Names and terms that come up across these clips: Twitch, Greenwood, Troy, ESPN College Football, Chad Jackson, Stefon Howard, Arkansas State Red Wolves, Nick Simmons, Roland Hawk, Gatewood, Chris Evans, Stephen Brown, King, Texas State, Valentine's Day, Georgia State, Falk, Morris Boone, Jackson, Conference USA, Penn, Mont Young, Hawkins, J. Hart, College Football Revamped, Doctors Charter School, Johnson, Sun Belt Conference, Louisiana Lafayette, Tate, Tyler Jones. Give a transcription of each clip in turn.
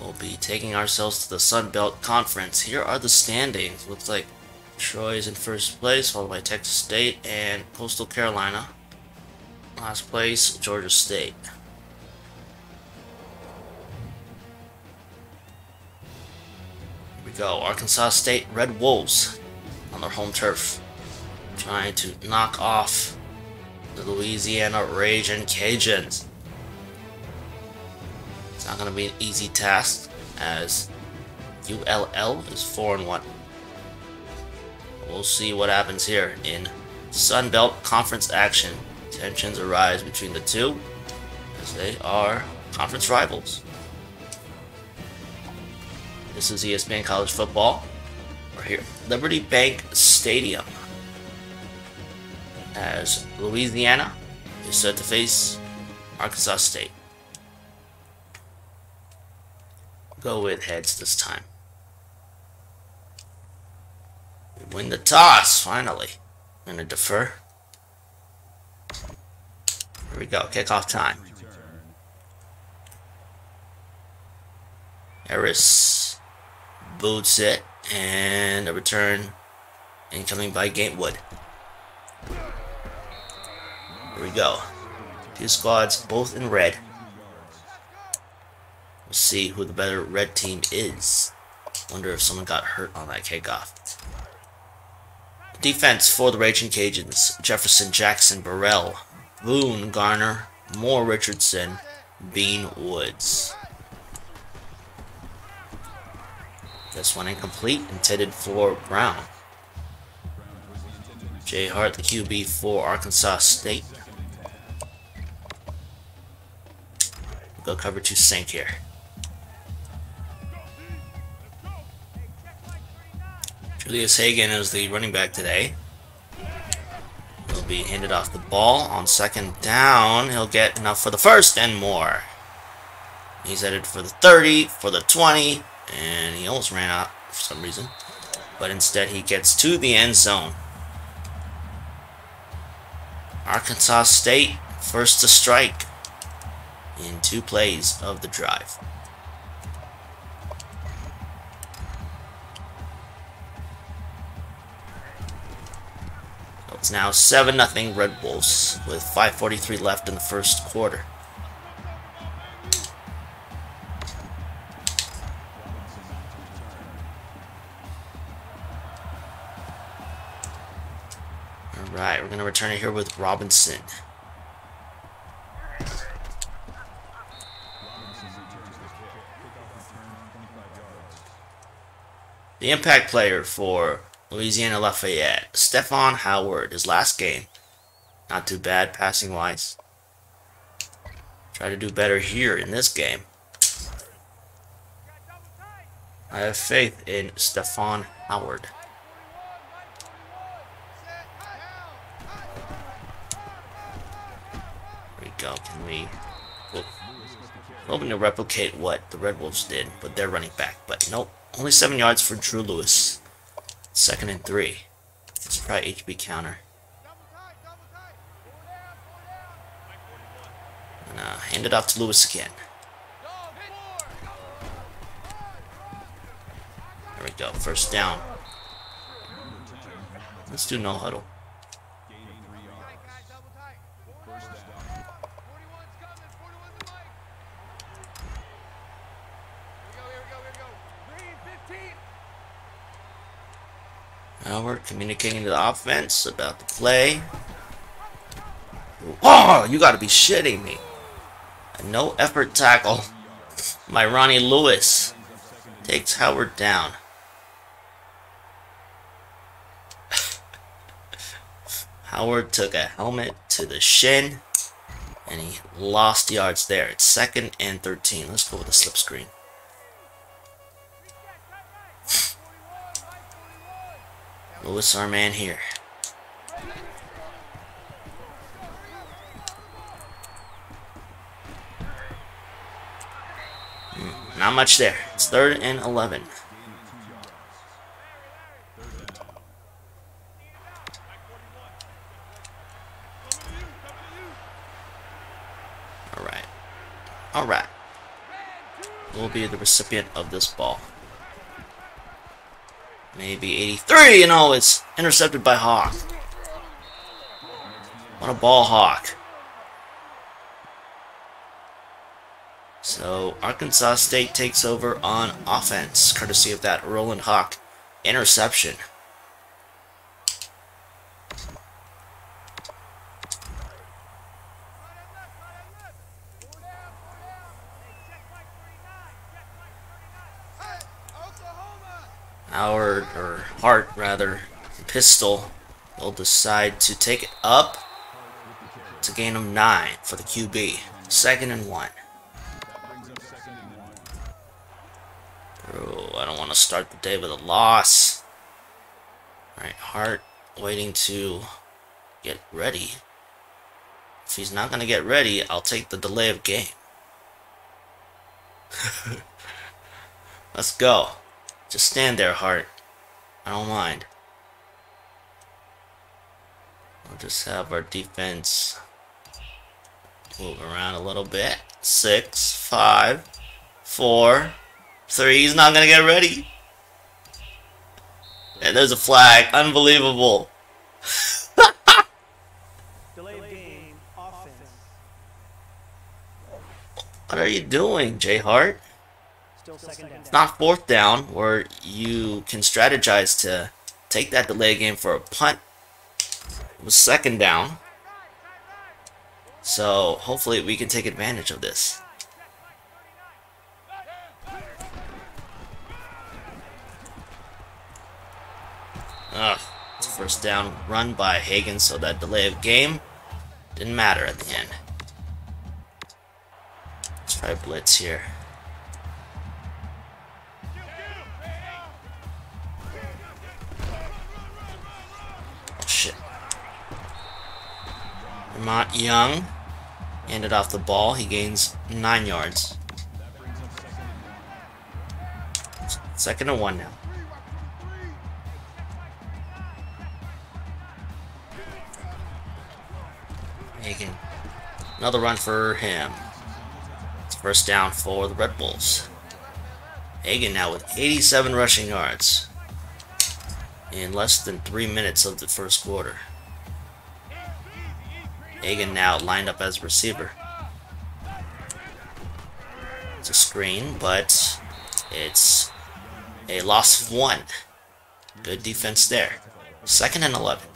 We'll be taking ourselves to the Sun Belt Conference. Here are the standings. Looks like Troy is in first place, followed by Texas State and Coastal Carolina. Last place, Georgia State. Here we go. Arkansas State Red Wolves on their home turf, trying to knock off the Louisiana Ragin' Cajuns. It's not going to be an easy task, as ULL is 4-1. We'll see what happens here in Sun Belt Conference action. Tensions arise between the two, as they are conference rivals. This is ESPN College Football. We're here at Liberty Bank Stadium, as Louisiana is set to face Arkansas State. Go with heads this time. We win the toss, finally. I'm going to defer. Here we go, kickoff time. Harris boots it, and a return incoming by Gatewood. Here we go. Two squads, both in red. We'll see who the better red team is. Wonder if someone got hurt on that kickoff. Defense for the Ragin' Cajuns: Jefferson, Jackson, Burrell, Boone, Garner, Moore, Richardson, Bean, Woods. This one incomplete, intended for Brown. J. Hart, the QB for Arkansas State. Go cover to sink here. Julius Hagan is the running back today. He'll be handed off the ball on second down. He'll get enough for the first and more. He's headed for the 30, for the 20, and he almost ran out for some reason. But instead he gets to the end zone. Arkansas State first to strike in two plays of the drive. It's now 7-0 Red Wolves with 5:43 left in the first quarter. Alright, we're going to return it here with Robinson. The impact player for Louisiana Lafayette, Stefon Howard, his last game. Not too bad passing-wise. Try to do better here in this game. I have faith in Stefon Howard. There we go. Can we... Well, hoping to replicate what the Red Wolves did with their running back, but nope. Only 7 yards for Drew Lewis. 2nd and 3. It's probably HB counter. And hand it off to Lewis again. There we go. First down. Let's do no huddle. Howard communicating to the offense about the play. Oh, you gotta be shitting me. A no effort tackle by Ronnie Lewis takes Howard down. Howard took a helmet to the shin and he lost yards there. It's 2nd and 13. Let's go with a slip screen. Lewis, our man here. Not much there. It's 3rd and 11. All right. will be the recipient of this ball. Maybe 83, and oh, it's intercepted by Hawk. What a ball, Hawk. So Arkansas State takes over on offense, courtesy of that Roland Hawk interception. Howard, or Hart rather, pistol will decide to take it up to gain him 9 for the QB. 2nd and 1. Oh, I don't want to start the day with a loss. Alright, Hart waiting to get ready. If he's not going to get ready, I'll take the delay of game. Let's go. Just stand there, Hart. I don't mind. We'll just have our defense move around a little bit. 6, 5, 4, 3. He's not going to get ready. And there's a flag. Unbelievable. Delay of game, offense. What are you doing, J. Hart? It's not 4th down where you can strategize to take that delay game for a punt. It was 2nd down. So hopefully we can take advantage of this. Ugh, it's 1st down run by Hagan, so that delay of game didn't matter at the end. Let's try blitz here. Mont Young handed off the ball. He gains 9 yards. 2nd and 1 now. Making another run for him. It's 1st down for the Red Wolves. Hagan now with 87 rushing yards in less than 3 minutes of the 1st quarter. Hagan now lined up as receiver. It's a screen, but it's a loss of 1. Good defense there. 2nd and 11.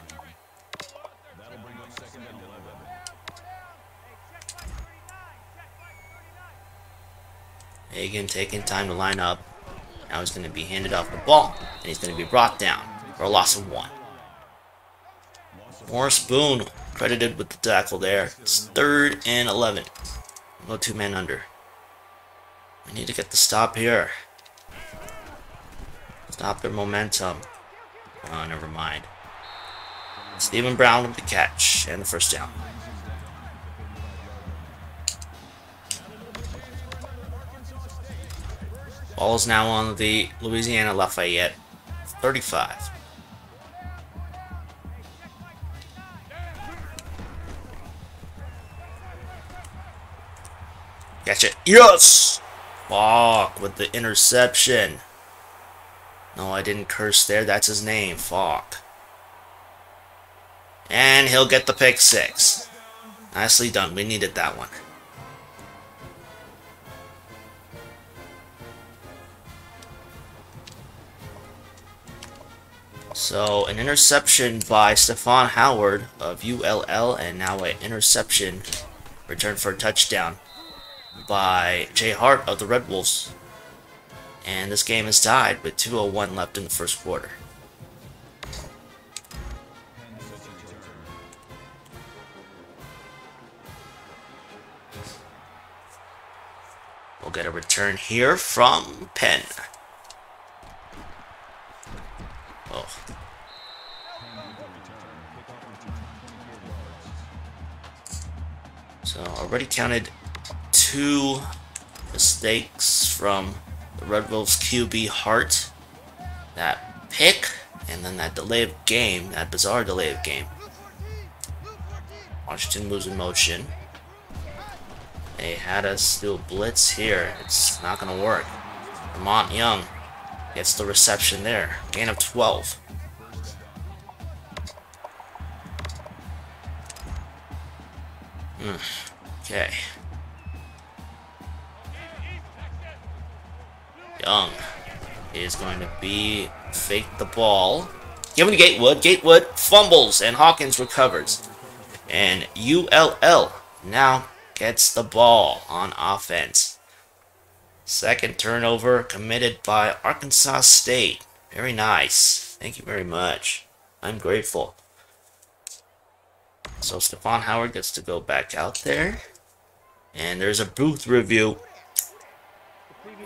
Hagan taking time to line up. Now he's going to be handed off the ball, and he's going to be brought down for a loss of 1. Morris Boone credited with the tackle there. It's 3rd and 11. We'll go 2 men under. We need to get the stop here. Stop their momentum. Oh, never mind. Stephen Brown with the catch and the 1st down. Ball is now on the Louisiana Lafayette 35. Catch it. Yes! Falk with the interception. No, I didn't curse there. That's his name, Falk. And he'll get the pick 6. Nicely done. We needed that one. So, an interception by Stefon Howard of ULL, and now an interception return for a touchdown by J. Hart of the Red Wolves. And this game is tied with 2:01 left in the 1st quarter. We'll get a return here from Penn. Oh. So already counted 2 mistakes from the Red Wolves QB Hart. That pick, and then that delay of game, that bizarre delay of game. Washington moves in motion. They had us still blitz here. It's not going to work. Mont Young gets the reception there. Gain of 12. Okay. Young is going to be fake the ball. Given to Gatewood. Gatewood fumbles and Hawkins recovers. And ULL now gets the ball on offense. Second turnover committed by Arkansas State. Very nice. Thank you very much. I'm grateful. So Stefon Howard gets to go back out there. And there's a booth review.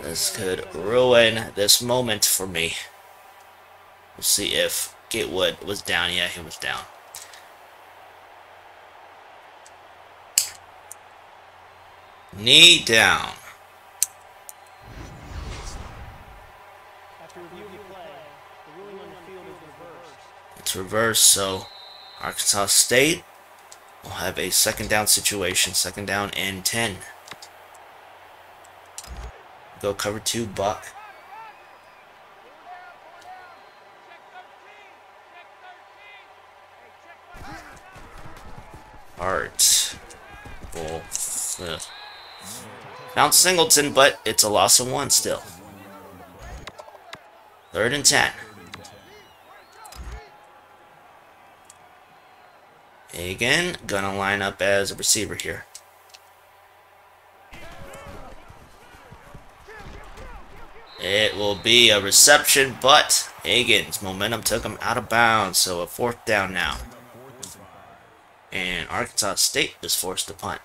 This could ruin this moment for me. We'll see if Gatewood was down. Yeah, he was down. Knee down. It's reversed, so Arkansas State will have a second down situation. Second down and 10. Go cover 2, Buck. Hart. Well, Mount Singleton, but it's a loss of 1 still. Third and 10. Again, gonna line up as a receiver here. It will be a reception, but Hagan's momentum took him out of bounds, so a fourth down now. And Arkansas State is forced to punt.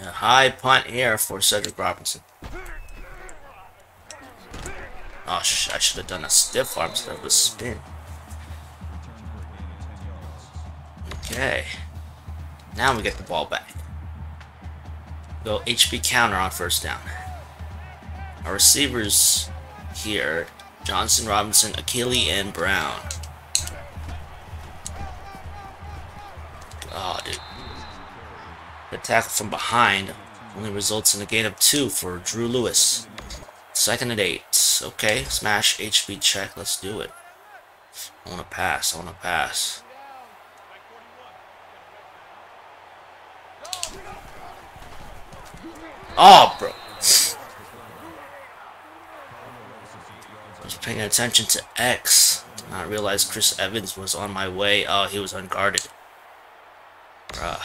A high punt here for Cedric Robinson. Oh, I should have done a stiff arm instead of a spin. Okay. Now we get the ball back. Go HB counter on first down. Our receivers here, Johnson, Robinson, Akili, and Brown. Oh, dude. The tackle from behind only results in a gain of 2 for Drew Lewis. Second and 8. Okay, smash HB check. Let's do it. I want to pass. I want to pass. Oh, bro. I was paying attention to X. Did not realize Chris Evans was on my way. Oh, he was unguarded. Bruh.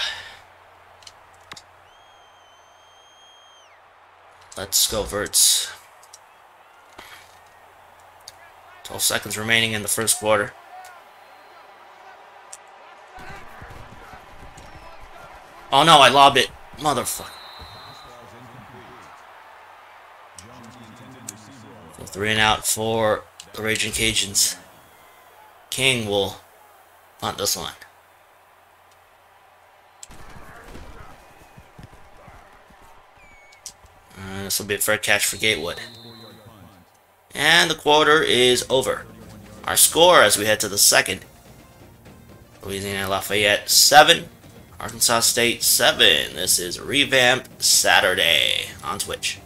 Let's go, Verts. 12 seconds remaining in the first quarter. Oh no, I lobbed it. Motherfucker. So 3 and out for the Ragin' Cajuns. King will punt this one. This will be a fair catch for Gatewood. And the quarter is over. Our score as we head to the second. Louisiana Lafayette 7. Arkansas State 7. This is Revamp Saturday on Twitch.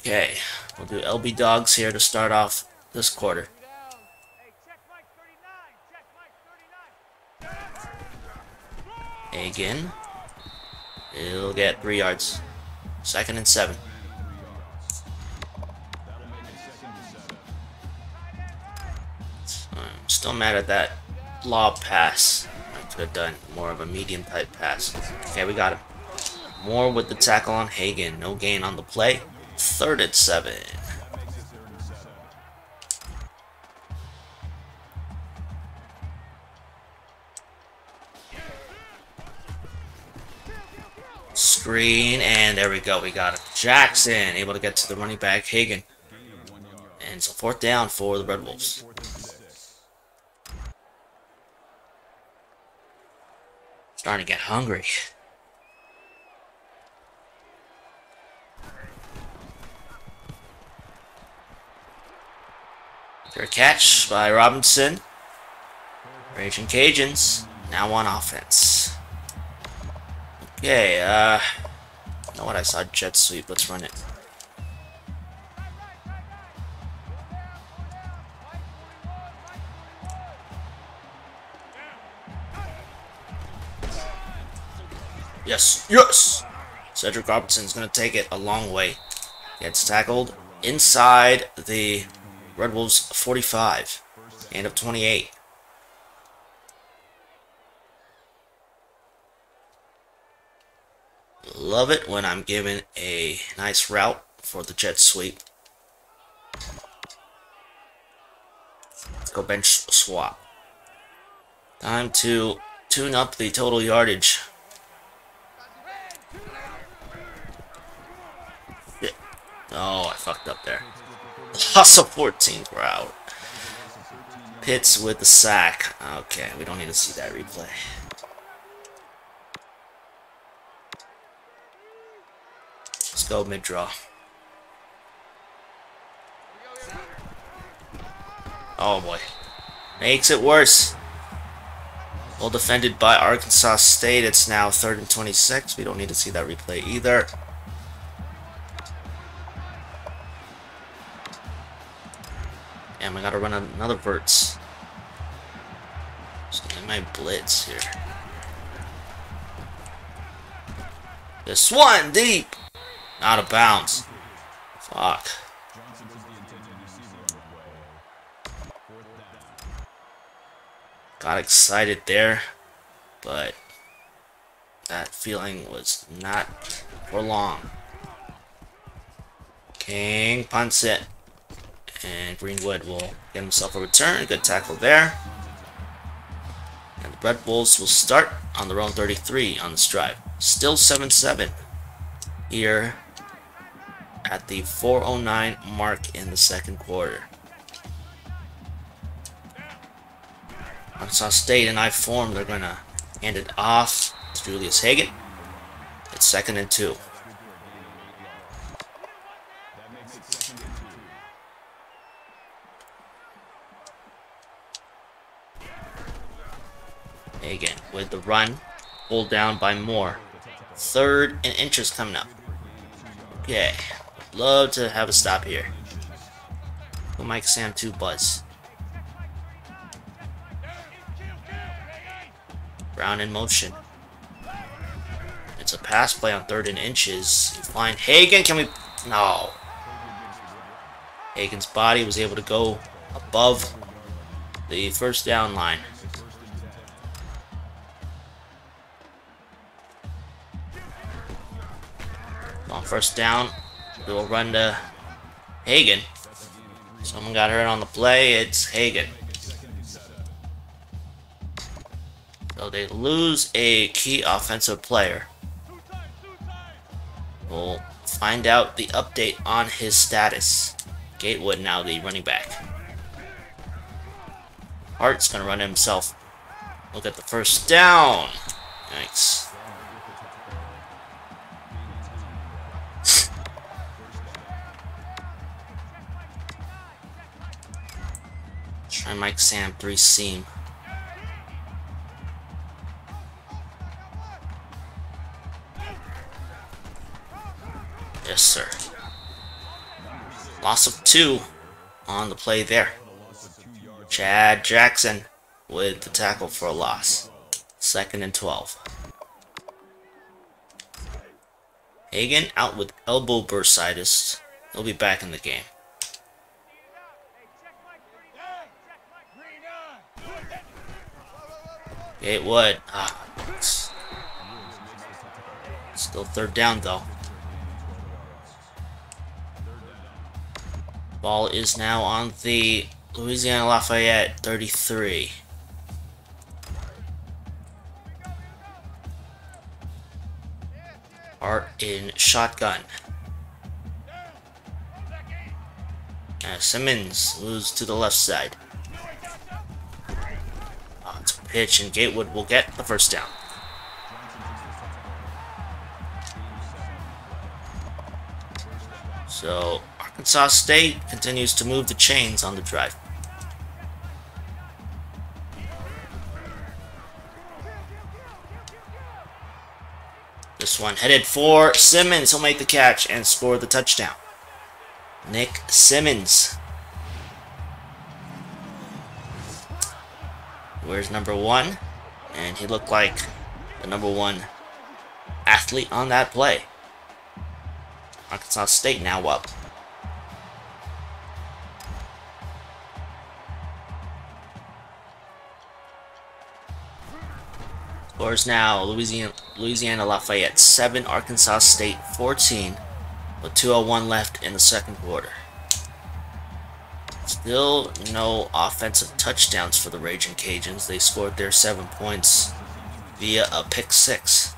Okay. We'll do LB Dogs here to start off this quarter. Again. He'll get 3 yards. Second and 7. So I'm still mad at that lob pass. I could have done more of a medium type pass. Okay, we got him. Moore with the tackle on Hagan. No gain on the play. Third and 7. Screen, and there we go, we got him. Jackson, able to get to the running back, Hagan. And so fourth down for the Red Wolves. Starting to get hungry. For a catch by Robinson. Ragin' Cajuns now on offense. Okay, you know what? I saw jet sweep. Let's run it. Yes, yes! Cedric Robinson's going to take it a long way. Gets tackled inside the Red Wolves 45. End of 28. Love it when I'm given a nice route for the jet sweep. Let's go bench swap. Time to tune up the total yardage. Oh, I fucked up there. Loss of 14. We're out. Pitts with the sack. Okay, we don't need to see that replay. Let's go mid-draw. Oh boy. Makes it worse. Well defended by Arkansas State. It's now 3rd and 26. We don't need to see that replay either. Damn, I gotta run another verts. So they might blitz here. This one deep! Out of bounds. Fuck. Got excited there, but that feeling was not for long. King punts it. And Greenwood will get himself a return. Good tackle there. And the Red Wolves will start on their own 33 on this drive. Still 7-7 here at the 4:09 mark in the second quarter. Arkansas State in I-form. They're going to hand it off to Julius Hagan. It's 2nd and 2. Again with the run, pulled down by Moore. 3rd and inches coming up. Okay, would love to have a stop here. Go Mike Sam 2 buzz. Brown in motion. It's a pass play on 3rd and inches. You find Hagan. Can we? No. Hagan's body was able to go above the first down line. On first down, we will run to Hagan. Someone got hurt on the play. It's Hagan. So they lose a key offensive player. We'll find out the update on his status. Gatewood now the running back. Hart's going to run himself. Look at the first down. Nice. Try Mike Sam 3 seam. Yes, sir. Loss of 2 on the play there. Chad Jackson with the tackle for a loss. 2nd and 12. Hagan out with elbow bursitis. He'll be back in the game. Gatewood. Ah, still 3rd down though. Ball is now on the Louisiana Lafayette 33. Hart in shotgun. Now Simmons moves to the left side. Pitch and Gatewood will get the first down. So Arkansas State continues to move the chains on the drive. This one headed for Simmons. He'll make the catch and score the touchdown. Nick Simmons. Where's number one? And he looked like the number one athlete on that play. Arkansas State now up. Scores now Louisiana Lafayette 7, Arkansas State 14, with 2:01 left in the second quarter. Still no offensive touchdowns for the Ragin' Cajuns. They scored their 7 points via a pick 6.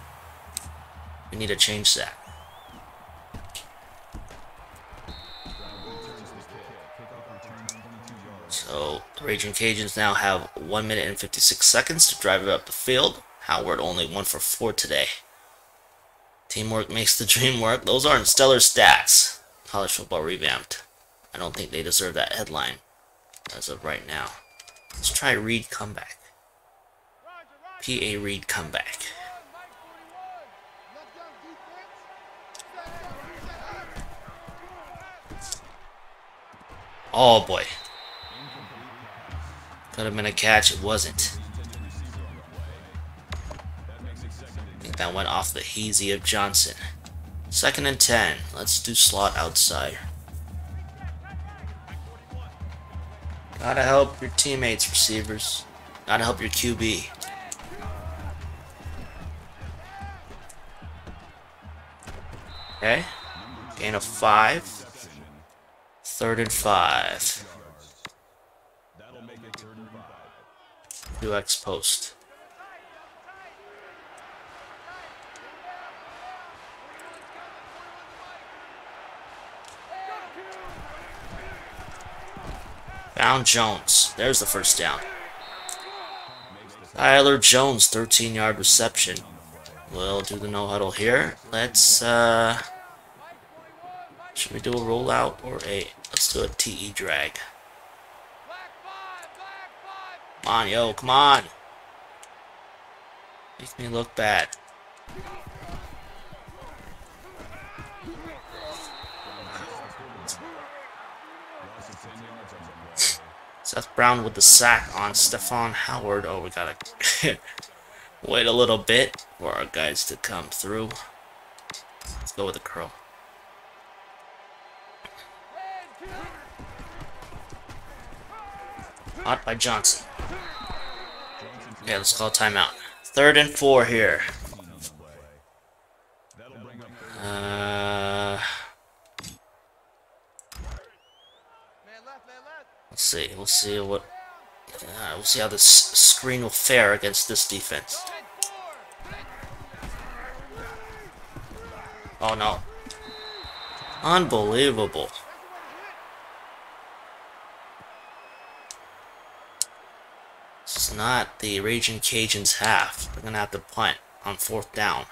We need to change that. So the Ragin' Cajuns now have 1 minute and 56 seconds to drive it up the field. Howard only 1 for 4 today. Teamwork makes the dream work. Those aren't stellar stats. College Football Revamped. I don't think they deserve that headline as of right now. Let's try Reed Comeback. P.A. Reed Comeback. Oh boy. Could have been a catch. It wasn't. I think that went off the hazy of Johnson. 2nd and 10. Let's do slot outside. Gotta help your teammates, receivers. Gotta help your QB. Okay. Gain of 5. 3rd and 5. 2x post. Found Jones. There's the first down. Tyler Jones, 13-yard reception. We'll do the no huddle here. Let's should we do a rollout or a let's do a TE drag. Come on, yo, come on. Makes me look bad. Seth Brown with the sack on Stefon Howard. Oh, we gotta wait a little bit for our guys to come through. Let's go with the curl. Caught by Johnson. Okay, let's call timeout. 3rd and 4 here. Let's see. We'll see what. We'll see how this screen will fare against this defense. Oh no! Unbelievable. This is not the Ragin' Cajuns half. They're gonna have to punt on 4th down.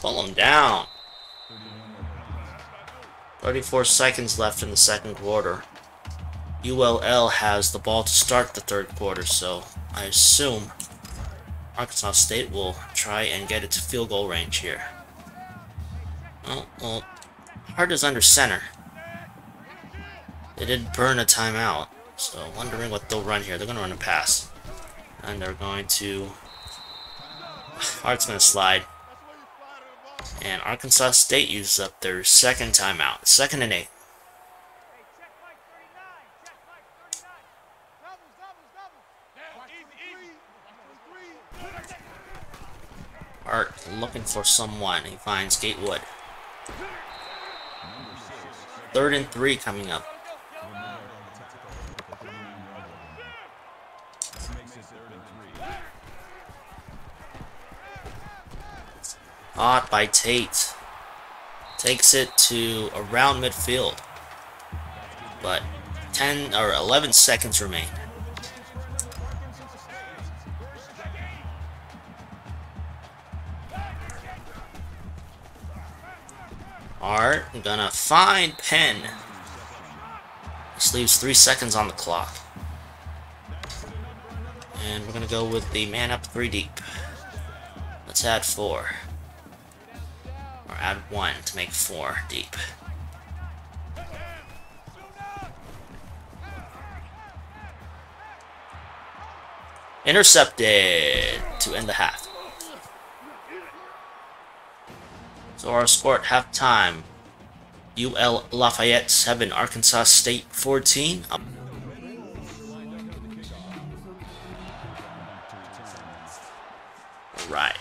Pull him down. 34 seconds left in the second quarter. ULL has the ball to start the third quarter, so I assume Arkansas State will try and get it to field goal range here. Oh, well, Hart is under center. They did burn a timeout, so wondering what they'll run here. They're going to run a pass. And they're going to... Hart's going to slide. And Arkansas State uses up their 2nd timeout. 2nd and 8. Art looking for someone. He finds Gatewood. 3rd and 3 coming up. Caught by Tate. Takes it to around midfield. But 10 or 11 seconds remain. Art gonna find Penn. This leaves 3 seconds on the clock. And we're going to go with the man up three deep. Let's add four. Or add one to make four deep. Intercepted to end the half. So our score at halftime. UL Lafayette 7, Arkansas State 14. Alright.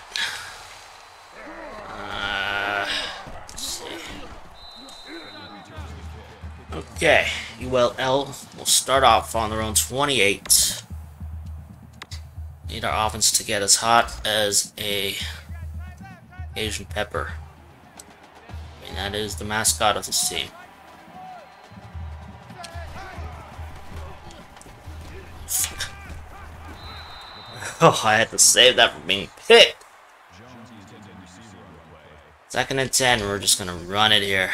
Let's see. Okay. ULL will start off on their own 28. Need our offense to get as hot as a Asian pepper. I mean, that is the mascot of this team. Fuck. Oh, I had to save that from being picked. 2nd and 10, we're just gonna run it here.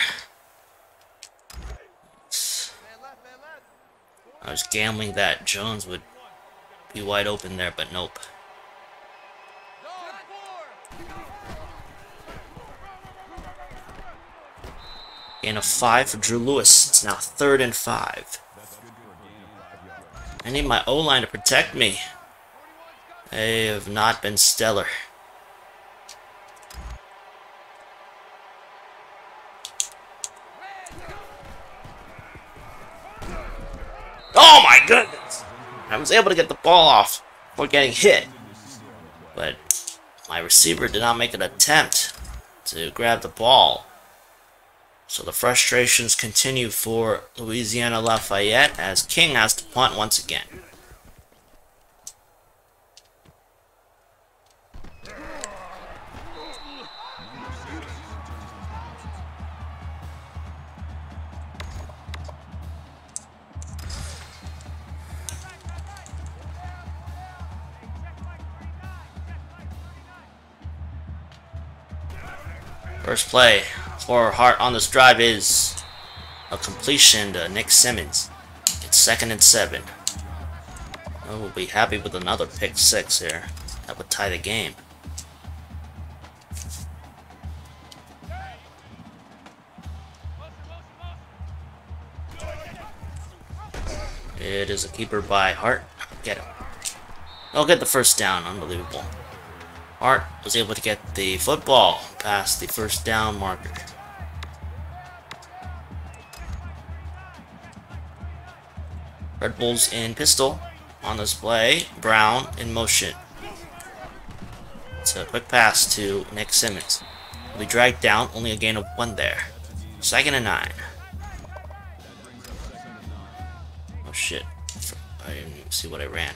I was gambling that Jones would be wide open there, but nope. Gain of 5 for Drew Lewis. It's now 3rd and 5. I need my O-line to protect me. They have not been stellar. Oh my goodness! I was able to get the ball off before getting hit, but my receiver did not make an attempt to grab the ball. So the frustrations continue for Louisiana Lafayette as King has to punt once again. First play for Hart on this drive is a completion to Nick Simmons. It's 2nd and 7. Oh, we'll be happy with another pick six here. That would tie the game. It is a keeper by Hart. Get him. They'll get the first down. Unbelievable. Hart was able to get the football past the first down marker. Red Wolves in pistol on this play. Brown in motion. It's a quick pass to Nick Simmons. He'll be dragged down, only a gain of 1 there. 2nd and 9. Oh shit. I didn't even see what I ran.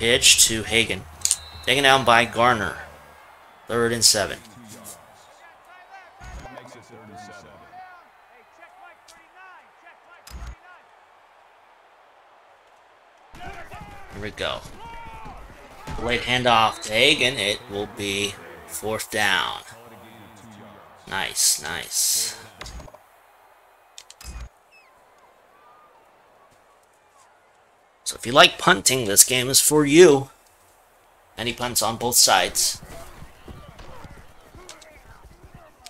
Pitch to Hagan. Taken down by Garner. 3rd and 7. Here we go. Late handoff to Hagan. It will be 4th down. Nice, nice. So if you like punting, this game is for you. And he punts on both sides.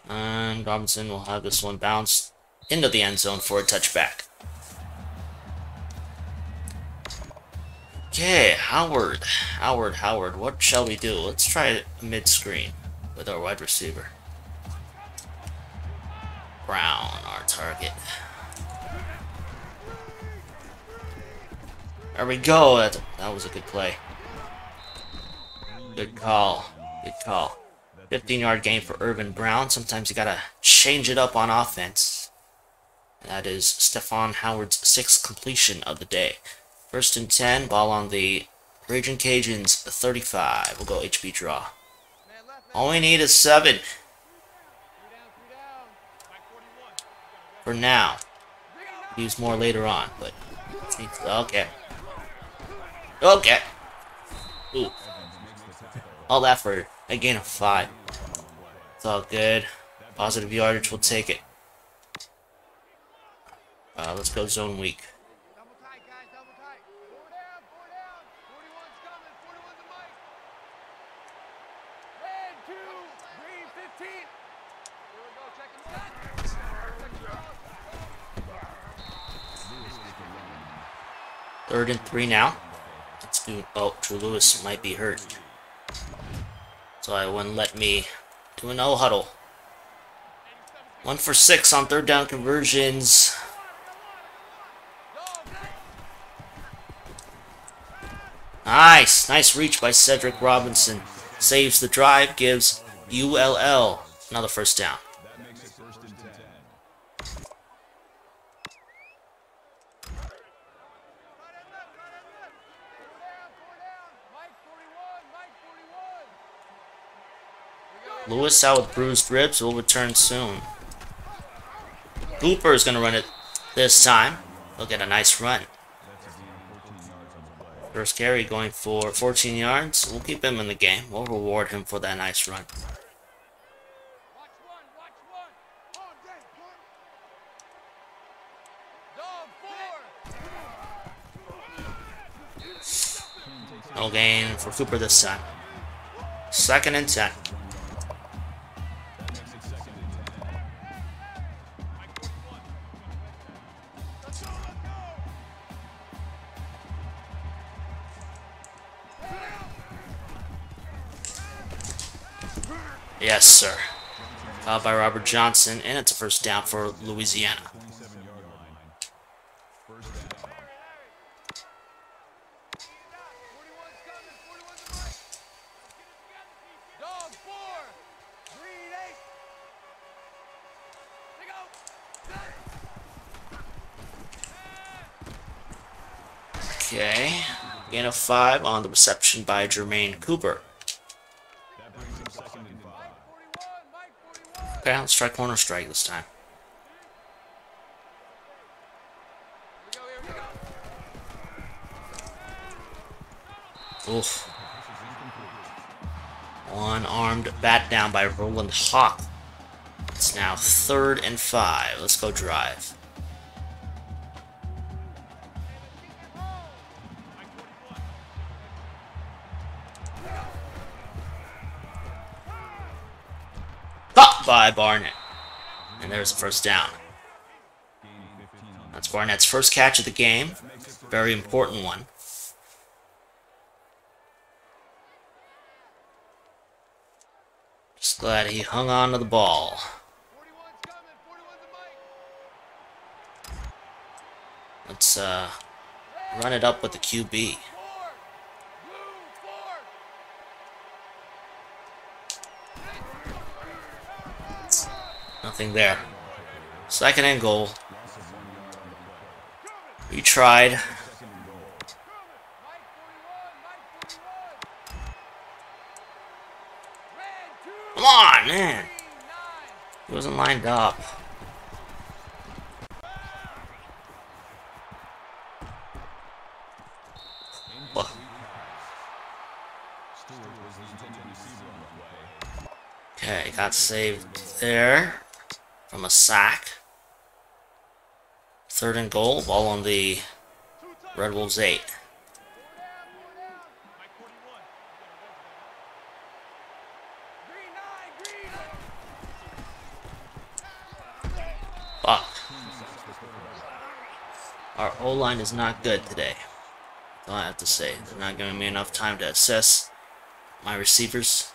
And Robinson will have this one bounced into the end zone for a touchback. Okay, Howard. Howard. What shall we do? Let's try mid-screen with our wide receiver. Brown, our target. There we go. That was a good play. Good call. Good call. 15-yard gain for Urban Brown. Sometimes you gotta change it up on offense. That is Stefon Howard's 6th completion of the day. 1st and 10. Ball on the Ragin' Cajuns 35. We'll go HB draw. All we need is 7. For now. Use more later on, but okay. Okay. Ooh. All that for a gain of 5. It's all good. Positive yardage, we'll take it. Let's go zone weak. Third and 3 now. Let's do. Oh, Drew Lewis might be hurt, so I wouldn't let me do an O huddle. 1 for 6 on third down conversions. Nice, nice reach by Cedric Robinson. Saves the drive, gives ULL another first down. Lewis out with bruised ribs, will return soon. Cooper is going to run it this time. He'll get a nice run. First carry going for 14 yards. We'll keep him in the game. We'll reward him for that nice run. No gain for Cooper this time. 2nd and 10. Yes, sir. Caught by Robert Johnson, and it's a first down for Louisiana. Okay. Gain of 5 on the reception by Jermaine Cooper. Okay, let's try corner strike this time. Oof. One-armed bat down by Roland Hawk. It's now 3rd and 5. Let's go drive. By Barnett, and there's a first down. That's Barnett's first catch of the game, very important one. Just glad he hung on to the ball. Let's run it up with the QB. Nothing there. 2nd and goal. We tried. Come on, man. He wasn't lined up. What? Okay, got saved there. From a sack. 3rd and goal. Ball on the Red Wolves 8. Fuck. Our O-line is not good today. All I have to say. They're not giving me enough time to assess my receivers.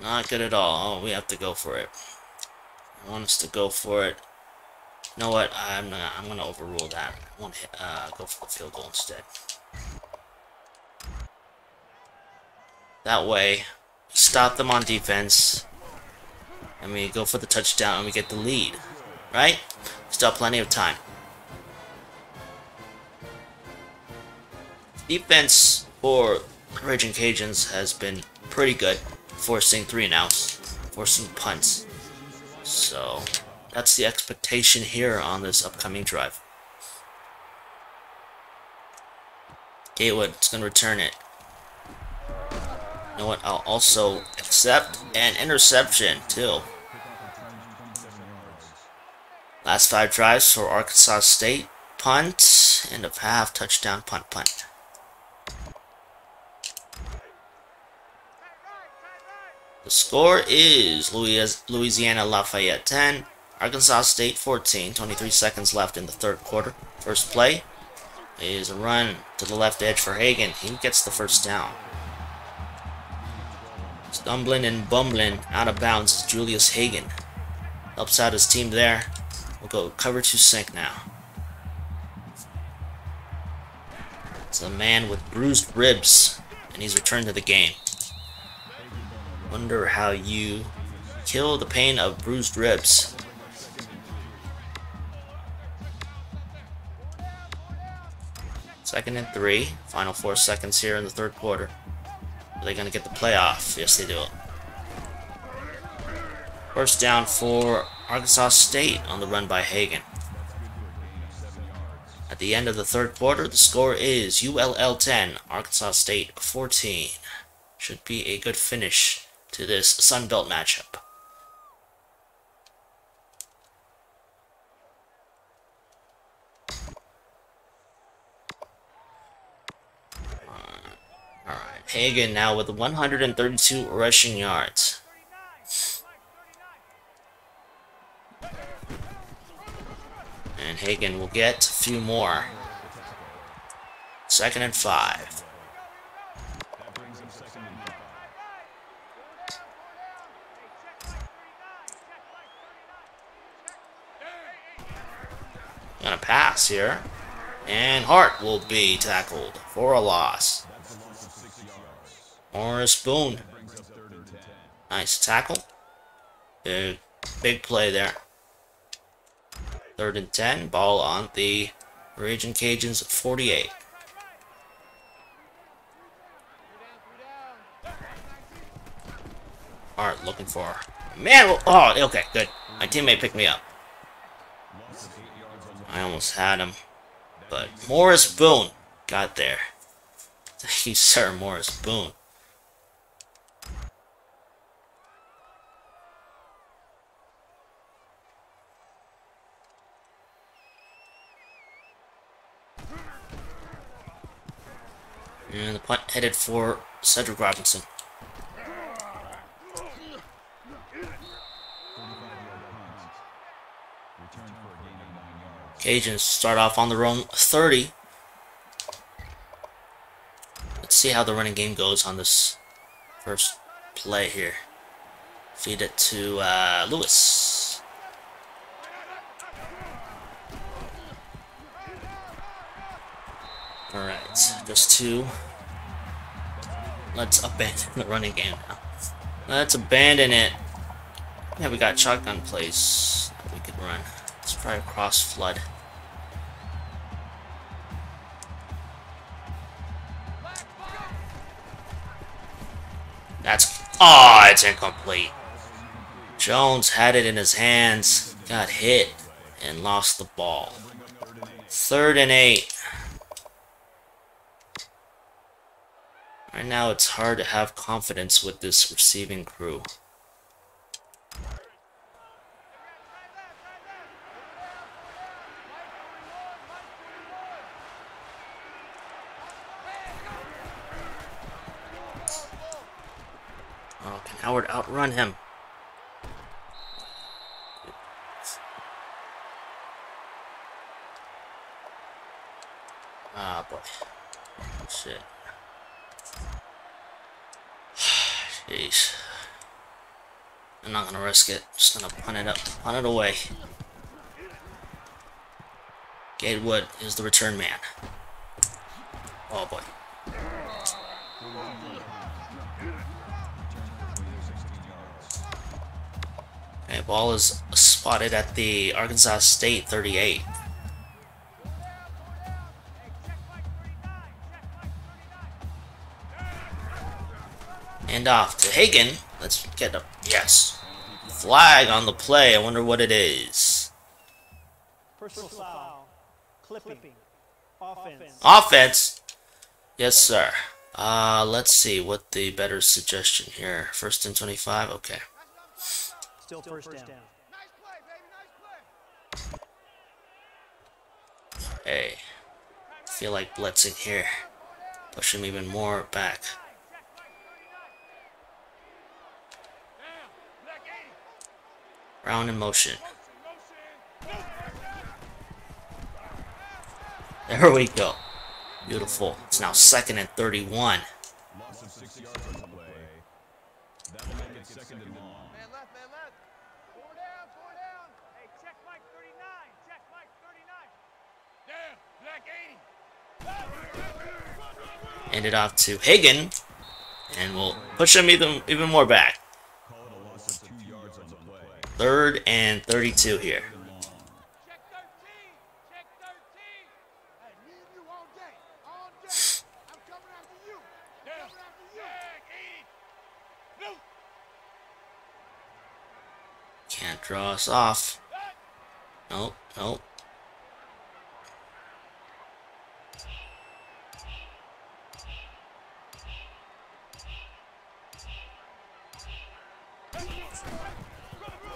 Not good at all. Oh, we have to go for it. I want us to go for it. You know what? I'm gonna overrule that. I want to go for the field goal instead. That way, stop them on defense, and we go for the touchdown, and we get the lead. Right? Still plenty of time. Defense for Ragin' Cajuns has been pretty good. Forcing 3 and outs, forcing punts. So that's the expectation here on this upcoming drive. Gatewood's going to return it. You know what? I'll also accept an interception, too. Last 5 drives for Arkansas State. Punt, and a half, touchdown, punt, punt. The score is Louisiana Lafayette 10, Arkansas State 14, 23 seconds left in the third quarter. First play is a run to the left edge for Hagan. He gets the first down. Stumbling and bumbling out of bounds is Julius Hagan. Helps out his team there. We'll go cover to sink now. It's a man with bruised ribs, and he's returned to the game. Wonder how you kill the pain of bruised ribs. Second and 3. Final 4 seconds here in the third quarter. Are they going to get the play off? Yes, they do. First down for Arkansas State on the run by Hagan. At the end of the third quarter, the score is ULL 10, Arkansas State 14. Should be a good finish to this Sun Belt matchup. All right. Hagan now with 132 rushing yards. And Hagan will get a few more. Second and 5. Gonna pass here, and Hart will be tackled for a loss. Morris Boone, nice tackle, big play there. 3rd and 10, ball on the Ragin' Cajuns 48. Hart looking for man. Oh, okay, good. My teammate picked me up. I almost had him, but Morris Boone got there. Thank you, sir, Morris Boone. And the punt headed for Cedric Robinson. Cajuns start off on their own 30. Let's see how the running game goes on this first play here. Feed it to Lewis. Alright, just two. Let's abandon the running game now. Let's abandon it. Yeah, we got shotgun plays that we could run. Let's try across flood. That's... Oh, it's incomplete. Jones had it in his hands, got hit, and lost the ball. 3rd and 8. Right now, it's hard to have confidence with this receiving crew. Howard outrun him. Ah, boy. Shit. Jeez. I'm not gonna risk it. Just gonna punt it up. Punt it away. Gatewood is the return man. Oh, boy. The ball is spotted at the Arkansas State 38. And off to Hagan. Let's get a yes. Flag on the play. I wonder what it is. Personal foul. Clipping. Offense. Yes, sir. Let's see what the better suggestion here. First and 25. Okay. Still first down. Nice play, baby. Nice play. Hey, I feel like blitzing here. Push him even more back. Round in motion. There we go. Beautiful. It's now second and 31. Hand it off to Hagan, and we'll push him even more back. Third and 32 here. Can't draw us off. Nope, nope.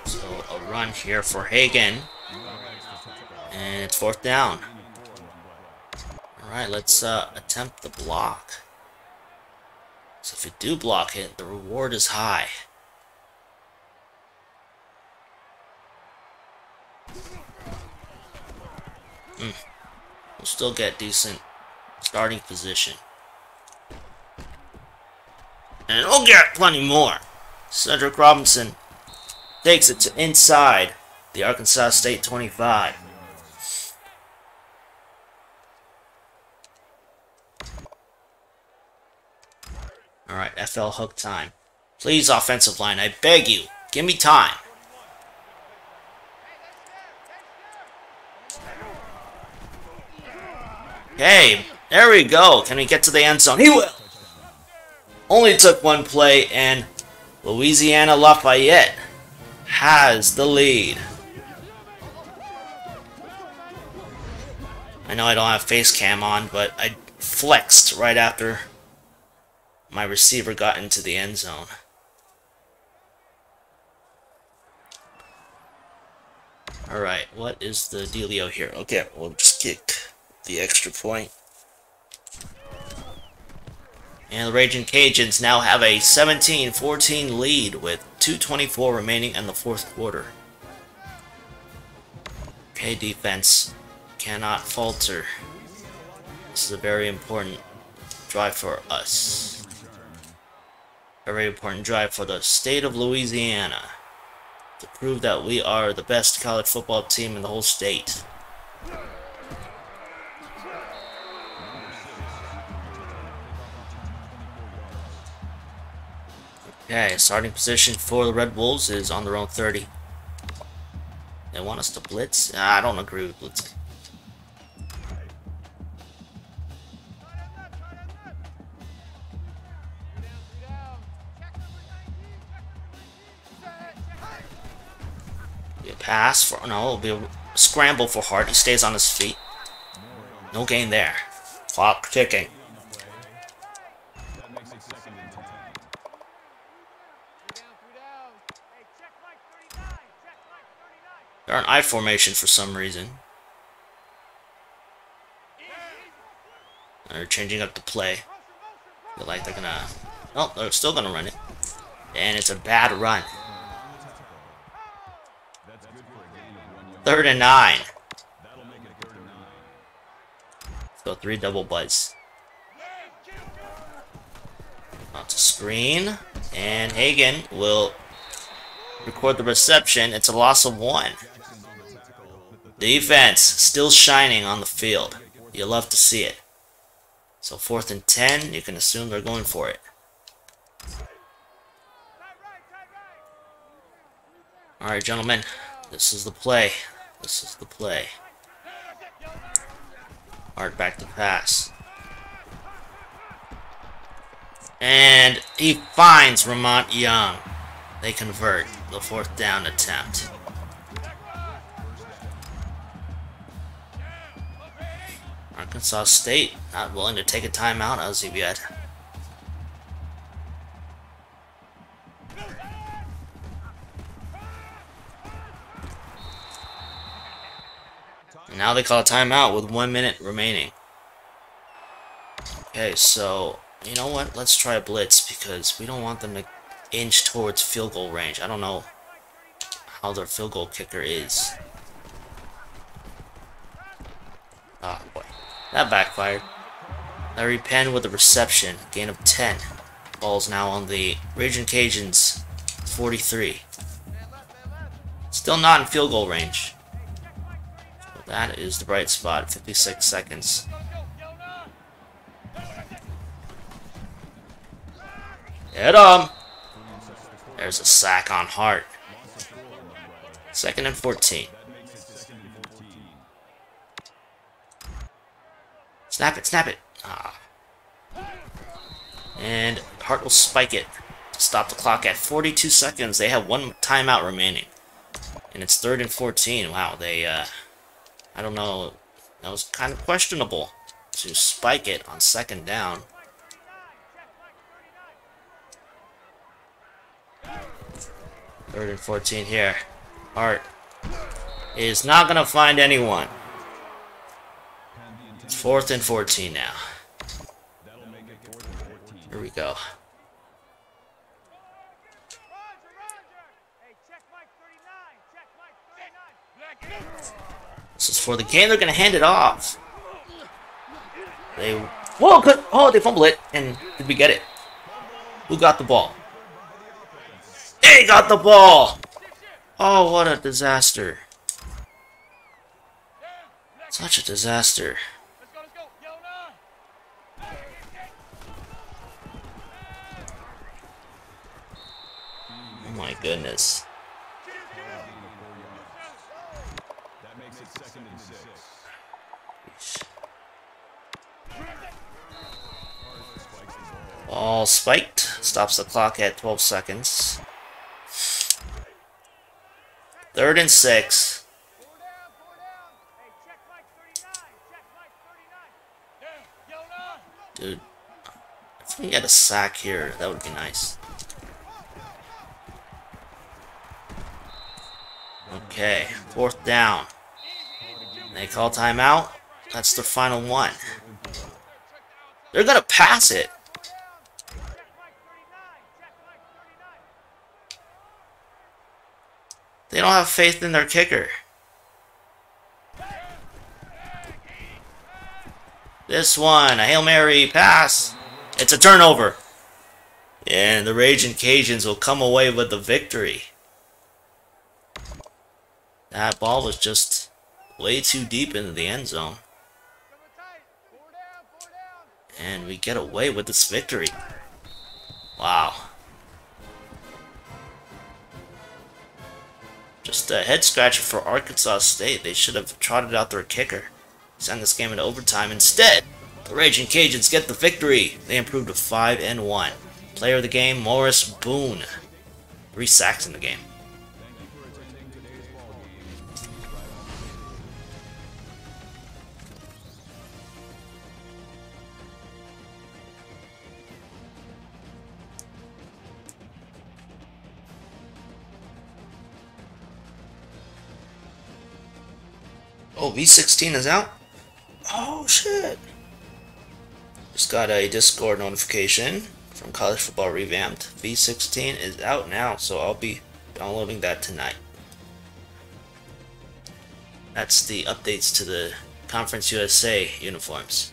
So a run here for Hagan, and it's fourth down. All right, let's attempt the block. So if you do block it, the reward is high. We'll still get decent starting position, and we'll get plenty more. Cedric Robinson takes it to inside the Arkansas State 25. All right, FL hook time. Please, offensive line, I beg you, give me time. Okay, there we go. Can we get to the end zone? He will. Only took one play, and Louisiana Lafayette has the lead. I know I don't have face cam on, but I flexed right after my receiver got into the end zone. Alright, what is the dealio here? Okay, we'll just kick the extra point. And the Ragin' Cajuns now have a 17-14 lead with 2:24 remaining in the fourth quarter. Okay, defense cannot falter. This is a very important drive for us. A very important drive for the state of Louisiana to prove that we are the best college football team in the whole state. Okay, starting position for the Red Wolves is on their own 30. They want us to blitz? I don't agree with blitzing. Be a pass for... no, it'll be a scramble for Hart. He stays on his feet. No gain there. Clock ticking. They're in I formation for some reason. They're changing up the play. They're like they're gonna... oh, they're still gonna run it. And it's a bad run. 3rd and 9. Let's go 3 double butts. Out to screen. And Hagan will record the reception. It's a loss of 1. Defense still shining on the field. You love to see it. So 4th and 10, you can assume they're going for it. Alright, gentlemen, this is the play. This is the play. Hart back to pass. And he finds Mont Young. They convert the 4th down attempt. Arkansas State not willing to take a timeout as of yet. And now they call a timeout with 1 minute remaining. Okay, so you know what? Let's try a blitz because we don't want them to inch towards field goal range. I don't know how their field goal kicker is. Ah, boy. That backfired. Larry Penn with a reception. Gain of 10. Ball's now on the Ragin' Cajuns 43. Still not in field goal range. So that is the bright spot. 56 seconds. Hit him! There's a sack on Hart. Second and 14. Snap it, snap it. Ah. And Hart will spike it to stop the clock at 42 seconds. They have one timeout remaining. And it's third and 14. Wow, they, I don't know. That was kind of questionable to spike it on second down. Third and 14 here. Hart is not going to find anyone. It's 4th and 14 now. Here we go. This is for the game. They're going to hand it off. They... Whoa! Good. Oh, they fumbled it. And did we get it? Who got the ball? They got the ball! Oh, what a disaster. Such a disaster. My goodness. That makes it second and 6. All spiked. Stops the clock at 12 seconds. Third and 6. Dude, if we can get a sack here, that would be nice. Okay, fourth down. They call timeout. That's their final one. They're gonna pass it. They don't have faith in their kicker. This one, a Hail Mary pass. It's a turnover. And the Ragin' Cajuns will come away with the victory. That ball was just way too deep into the end zone. And we get away with this victory. Wow. Just a head scratcher for Arkansas State. They should have trotted out their kicker. Send this game into overtime. Instead, the Ragin' Cajuns get the victory. They improved to 5-1. Player of the game, Morris Boone. 3 sacks in the game. Oh, V16 is out? Oh, shit. Just got a Discord notification from College Football Revamped. V16 is out now, so I'll be downloading that tonight. That's the updates to the Conference USA uniforms.